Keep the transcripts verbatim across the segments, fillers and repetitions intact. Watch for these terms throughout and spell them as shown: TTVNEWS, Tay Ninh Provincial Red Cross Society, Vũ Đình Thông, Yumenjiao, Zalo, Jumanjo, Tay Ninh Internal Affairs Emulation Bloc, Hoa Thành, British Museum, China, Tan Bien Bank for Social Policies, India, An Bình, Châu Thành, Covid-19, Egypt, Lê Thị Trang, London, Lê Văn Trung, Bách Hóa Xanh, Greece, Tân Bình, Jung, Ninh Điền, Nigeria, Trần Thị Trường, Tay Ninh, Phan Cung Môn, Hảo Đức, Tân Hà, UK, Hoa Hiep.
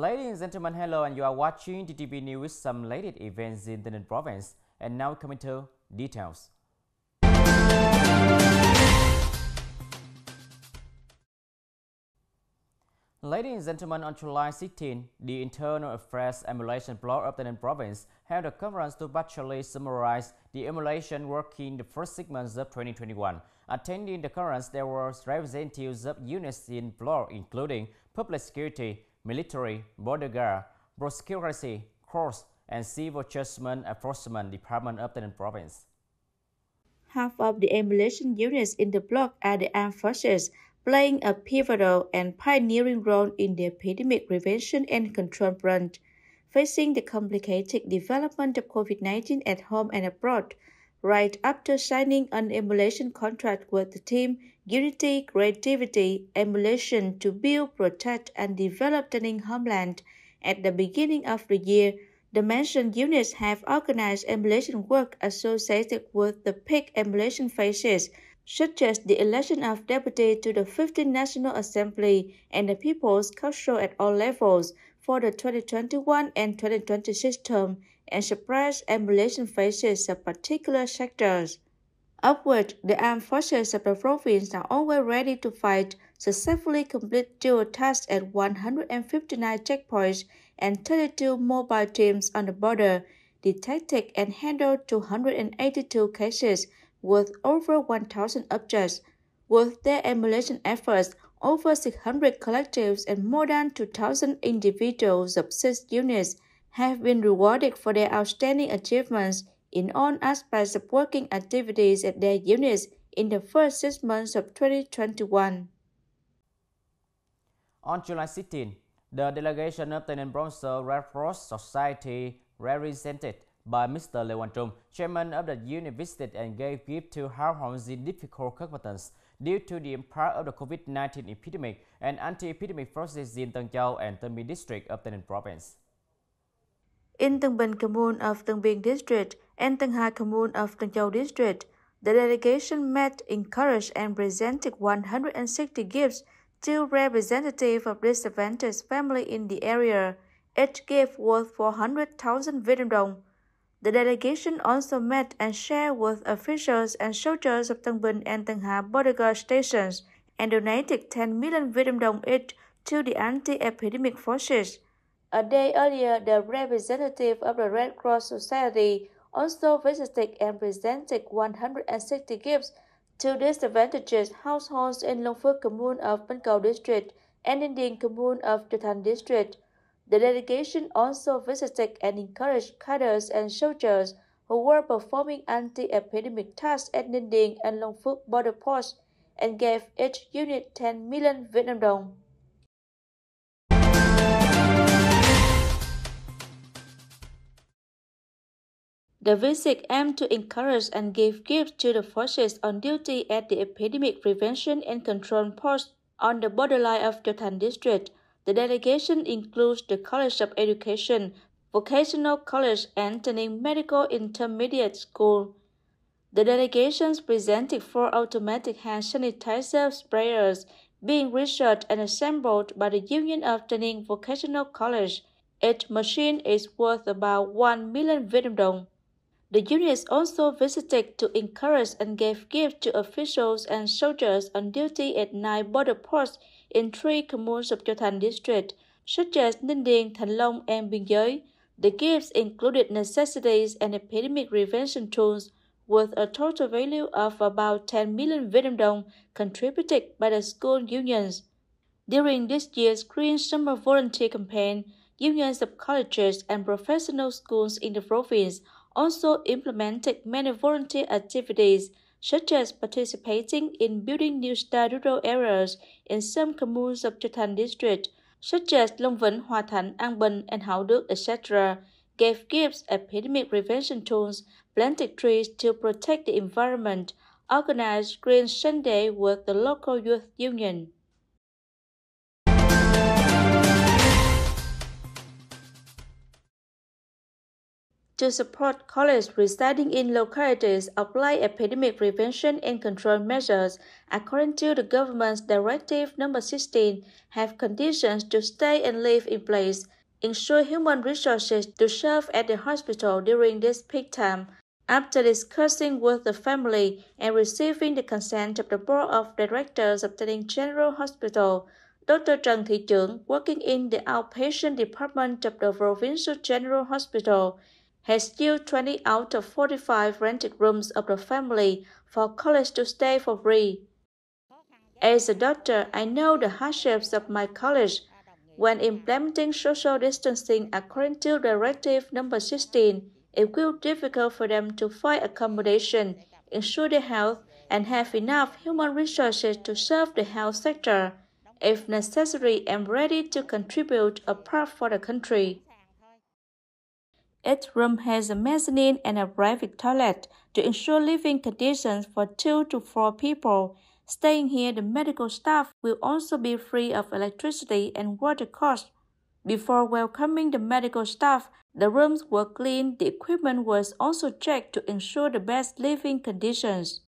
Ladies and gentlemen, hello, and you are watching T T V News with some latest events in the Ninh province. And now coming to details. Ladies and gentlemen, on July sixteenth, the Internal Affairs Emulation Block of the Ninh province held a conference to partially summarize the emulation working the first six months of twenty twenty-one. Attending the conference, there were representatives of units in block, including public security, military, border guard, prosecuracy, courts, and civil judgment enforcement department of the Ninh province. Half of the emulation units in the block are the armed forces, playing a pivotal and pioneering role in the epidemic prevention and control branch. Facing the complicated development of COVID nineteen at home and abroad, right after signing an emulation contract with the team Unity, Creativity, Emulation to build, protect, and develop the Ninh homeland, at the beginning of the year, the mentioned units have organized emulation work associated with the peak emulation phases, such as the election of deputy to the fifteenth National Assembly and the People's Council at all levels for the twenty twenty-one and twenty twenty-six term, and suppress emulation phases of particular sectors. Upward, the armed forces of the province are always ready to fight, successfully complete dual tasks at one hundred fifty-nine checkpoints and thirty-two mobile teams on the border, detected and handled two hundred eighty-two cases with over one thousand objects. With their emulation efforts, over six hundred collectives and more than two thousand individuals of six units have been rewarded for their outstanding achievements in all aspects of working activities at their units in the first six months of twenty twenty-one. On July sixteenth, the delegation of the Ninh Bronx Red Cross Society, represented by Mister Lê Văn Trung, chairman of the unit, visited and gave gift to households in difficult circumstances due to the impact of the COVID nineteen epidemic and anti-epidemic forces in Tân Châu and Tân Biên district of the Ninh province. In Tân Bình Commune of Tân Biên District and Tân Hà Commune of Tân Châu District, the delegation met, encouraged, and presented one hundred sixty gifts to representatives of disadvantaged families in the area. Each gift worth four hundred thousand Việt Nam đồng. The delegation also met and shared with officials and soldiers of Tân Bình and Tân Hà border guard stations and donated ten million Việt Nam đồng each to the anti-epidemic forces. A day earlier, the representative of the Red Cross Society also visited and presented one hundred sixty gifts to disadvantaged households in Long Vĩnh Commune of Ben Cau District and Ninh Điền Commune of Châu Thành District. The delegation also visited and encouraged cadres and soldiers who were performing anti-epidemic tasks at Ninh Điền and Long Vĩnh border posts and gave each unit ten million Việt Nam đồng. The visit aimed to encourage and give gifts to the forces on duty at the Epidemic Prevention and Control Post on the borderline of Châu Thành District. The delegation includes the College of Education, Vocational College, and Tay Ninh Medical Intermediate School. The delegations presented four automatic hand sanitizer sprayers being researched and assembled by the Union of Tay Ninh Vocational College. Each machine is worth about one million Việt Nam đồng. The units also visited to encourage and gave gifts to officials and soldiers on duty at nine border posts in three communes of Châu Thành District, such as Ninh Điền, Thành Long, and Biên Giới. The gifts included necessities and epidemic prevention tools with a total value of about ten million Việt Nam đồng contributed by the school unions. During this year's Green Summer Volunteer Campaign, unions of colleges and professional schools in the province also implemented many volunteer activities, such as participating in building new star rural areas in some communes of Châu Thành District, such as Long Vĩnh, Hoa Thành, An Bình, and Hảo Đức, et cetera, gave gifts, epidemic prevention tools, planted trees to protect the environment, organized Green Sunday with the local youth union. to support colleges residing in localities apply epidemic prevention and control measures according to the government's Directive number sixteen, have conditions to stay and live in place, ensure human resources to serve at the hospital during this peak time. After discussing with the family and receiving the consent of the Board of Directors of Tân General Hospital, Doctor Trần Thị Trường, working in the outpatient department of the Provincial General Hospital, has used twenty out of forty-five rented rooms of the family for colleagues to stay for free. As a doctor, I know the hardships of my colleagues when implementing social distancing according to Directive number sixteen. It will be difficult for them to find accommodation, ensure their health, and have enough human resources to serve the health sector. If necessary, I'm ready to contribute a part for the country. Each room has a mezzanine and a private toilet to ensure living conditions for two to four people. Staying here, the medical staff will also be free of electricity and water costs. Before welcoming the medical staff, the rooms were cleaned, the equipment was also checked to ensure the best living conditions.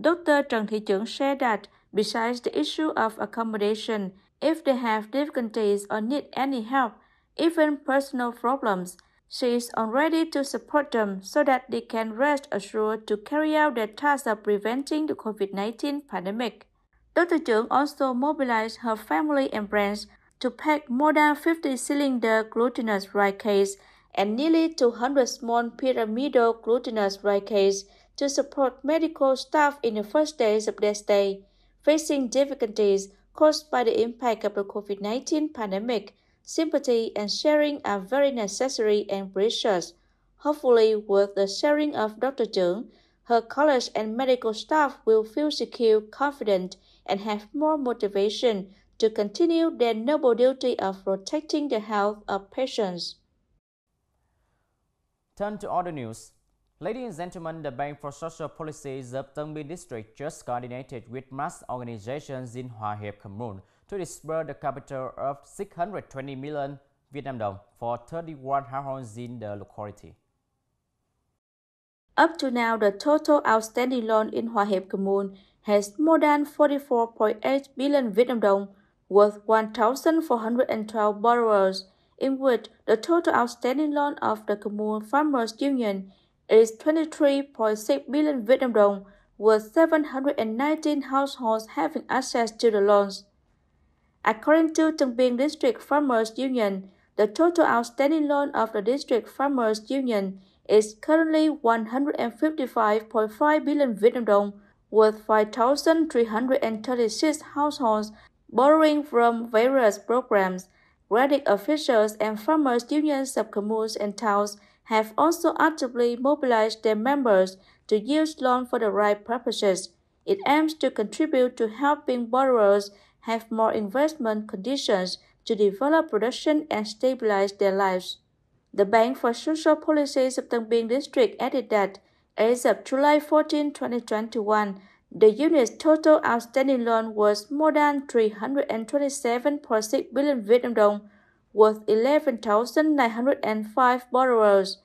Doctor Trần Thị Trường said that, besides the issue of accommodation, if they have difficulties or need any help, even personal problems, she is ready to support them so that they can rest assured to carry out their task of preventing the COVID nineteen pandemic. Doctor Trường also mobilized her family and friends to pack more than fifty cylinder glutinous rice cakes and nearly two hundred small pyramidal glutinous rice cakes to support medical staff in the first days of their stay, facing difficulties caused by the impact of the COVID nineteen pandemic. Sympathy and sharing are very necessary and precious. Hopefully, with the sharing of Doctor Jung, her college and medical staff will feel secure, confident, and have more motivation to continue their noble duty of protecting the health of patients. Turn to other news. Ladies and gentlemen, the Bank for Social Policies of Tân Biên District just coordinated with mass organizations in Hoa Hiep Commune to disburse the capital of six hundred twenty million Vietnam đồng for thirty-one households in the locality. Up to now, the total outstanding loan in Hoa Hiep Commune has more than forty-four point eight billion Vietnam đồng, with one thousand four hundred twelve borrowers, in which the total outstanding loan of the Commune Farmers Union is twenty-three point six billion Vietnam đồng, with seven hundred nineteen households having access to the loans. According to Tân Biên District Farmers Union, the total outstanding loan of the District Farmers Union is currently one hundred fifty-five point five billion Vietnam đồng, with five thousand three hundred thirty-six households borrowing from various programs. Credit officials and farmers' unions of communes and towns have also actively mobilized their members to use loans for the right purposes. It aims to contribute to helping borrowers have more investment conditions to develop production and stabilize their lives. The Bank for Social Policies of Tân Biên District added that, as of July fourteenth twenty twenty-one, the unit's total outstanding loan was more than three hundred twenty-seven point six billion Vietnam đồng, with eleven thousand nine hundred five borrowers.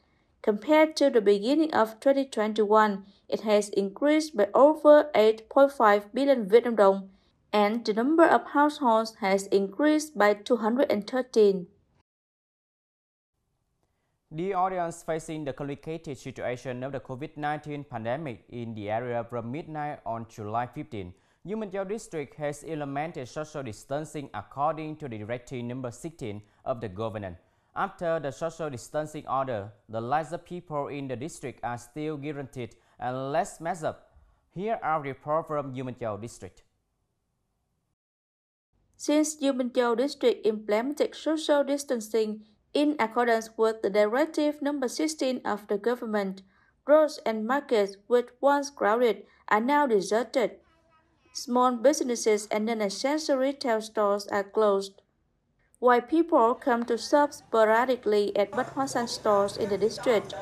Compared to the beginning of twenty twenty-one, it has increased by over eight point five billion Vietnam đồng, and the number of households has increased by two hundred thirteen. The audience facing the complicated situation of the COVID nineteen pandemic in the area from midnight on July fifteenth, Yumenjiao District has implemented social distancing according to the Directive number sixteen of the government. After the social distancing order, the lives of people in the district are still guaranteed and less messed up. Here are reports from Yumenjiao District. Since Yumenjiao District implemented social distancing in accordance with the Directive number sixteen of the government, roads and markets which once crowded are now deserted. Small businesses and non-essential retail stores are closed, while people come to shop sporadically at Bách Hóa Xanh stores in the district.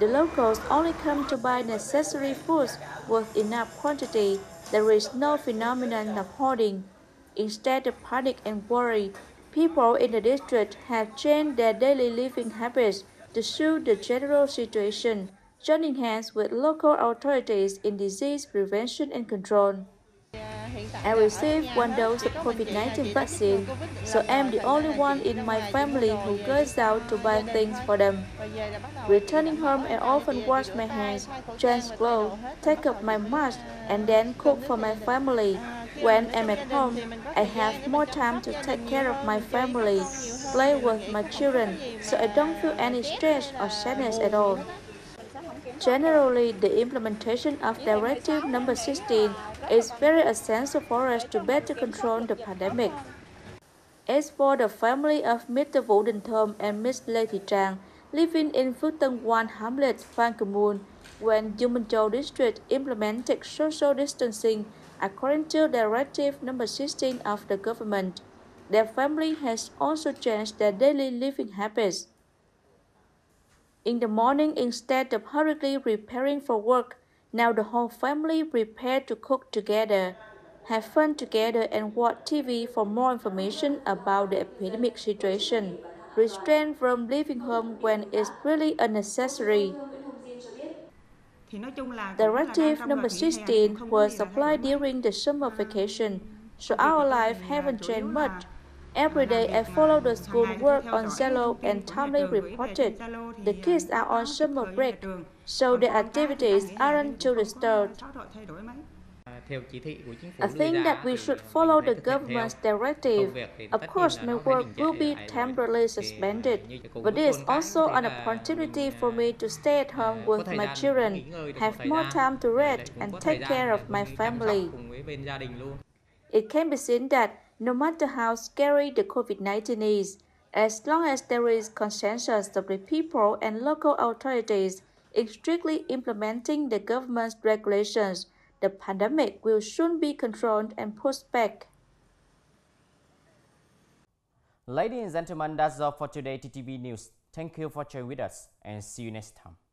The locals only come to buy necessary foods with enough quantity. There is no phenomenon of hoarding. Instead of panic and worry, people in the district have changed their daily living habits To suit the general situation, joining hands with local authorities in disease prevention and control. I received one dose of COVID nineteen vaccine, so I'm the only one in my family who goes out to buy things for them. Returning home, I often wash my hands, change clothes, take up my mask, and then cook for my family. When I'm at home, I have more time to take care of my family, play with my children, so I don't feel any stress or sadness at all. Generally, the implementation of Directive number sixteen is very essential for us to better control the pandemic. As for the family of Mister Vũ Đình Thông and Miss Lê Thị Trang, living in Phước Tân Quang hamlet, Phan Cung Môn, when Jumanjo district implemented social distancing according to Directive number sixteen of the government, their family has also changed their daily living habits. In the morning, instead of hurriedly preparing for work, now the whole family prepared to cook together, have fun together, and watch T V for more information about the epidemic situation. Restrain from leaving home when it's really unnecessary. Directive number sixteen was applied during the summer vacation, so our life haven't changed much. Every day I follow the school work on Zalo and timely reported. The kids are on summer break, so their activities aren't too disturbed. I think that we should follow the government's directive. Of course, my work will be temporarily suspended, but it is also an opportunity for me to stay at home with my children, have more time to rest, and take care of my family. It can be seen that no matter how scary the COVID nineteen is, as long as there is consensus of the people and local authorities in strictly implementing the government's regulations, the pandemic will soon be controlled and pushed back. Ladies and gentlemen, that's all for today T T V News. Thank you for sharing with us and see you next time.